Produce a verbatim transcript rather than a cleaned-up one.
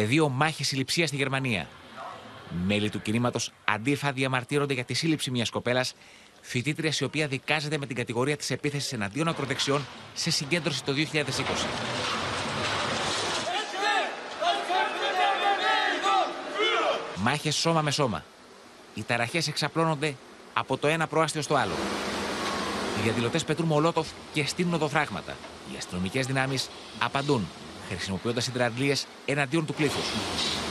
πεδίο μάχης η Λειψία στη Γερμανία. Μέλη του κινήματος Αντίφα διαμαρτύρονται για τη σύλληψη μιας κοπέλας, φοιτήτριας η οποία δικάζεται με την κατηγορία της επίθεσης εναντίον ακροδεξιών σε συγκέντρωση το δύο χιλιάδες είκοσι. Μάχες σώμα με σώμα. Οι ταραχές εξαπλώνονται από το ένα προάστιο στο άλλο. Οι διαδηλωτές πετούν μολότοφ και στείνουν οδοφράγματα. Οι αστυνομικές δυνάμεις απαντούν, χρησιμοποιώντας συντραντλίες εναντίον του πλήθους.